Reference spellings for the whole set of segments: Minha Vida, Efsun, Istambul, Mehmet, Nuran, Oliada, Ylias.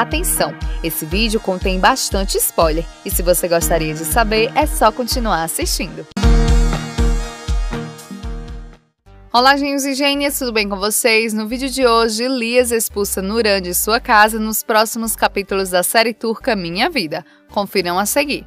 Atenção, esse vídeo contém bastante spoiler e se você gostaria de saber, é só continuar assistindo. Olá, gênios e gênias, tudo bem com vocês? No vídeo de hoje, Ylias expulsa Nuran de sua casa nos próximos capítulos da série turca Minha Vida. Confiram a seguir.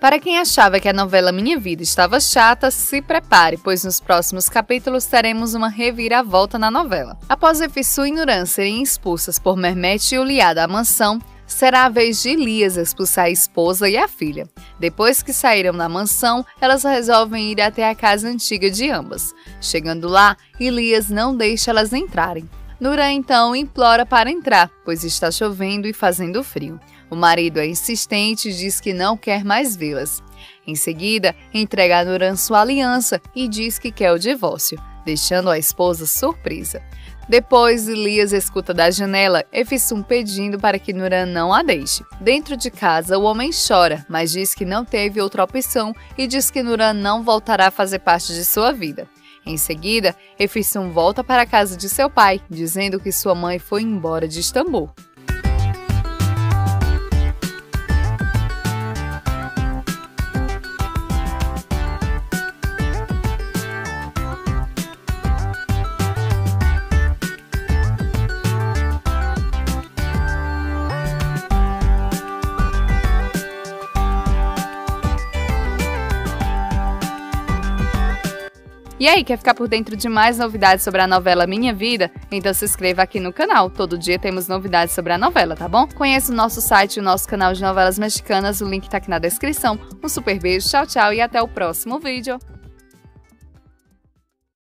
Para quem achava que a novela Minha Vida estava chata, se prepare, pois nos próximos capítulos teremos uma reviravolta na novela. Após Efsun e Nuran serem expulsas por Mehmet e Oliada da mansão, será a vez de Ylias expulsar a esposa e a filha. Depois que saíram da mansão, elas resolvem ir até a casa antiga de ambas. Chegando lá, Ylias não deixa elas entrarem. Nuran então implora para entrar, pois está chovendo e fazendo frio. O marido é insistente e diz que não quer mais vê-las. Em seguida, entrega a Nuran sua aliança e diz que quer o divórcio, deixando a esposa surpresa. Depois, Ylias escuta da janela Efsun pedindo para que Nuran não a deixe. Dentro de casa, o homem chora, mas diz que não teve outra opção e diz que Nuran não voltará a fazer parte de sua vida. Em seguida, Efsun volta para a casa de seu pai, dizendo que sua mãe foi embora de Istambul. E aí, quer ficar por dentro de mais novidades sobre a novela Minha Vida? Então se inscreva aqui no canal, todo dia temos novidades sobre a novela, tá bom? Conheça o nosso site e o nosso canal de novelas mexicanas, o link tá aqui na descrição. Um super beijo, tchau, tchau e até o próximo vídeo!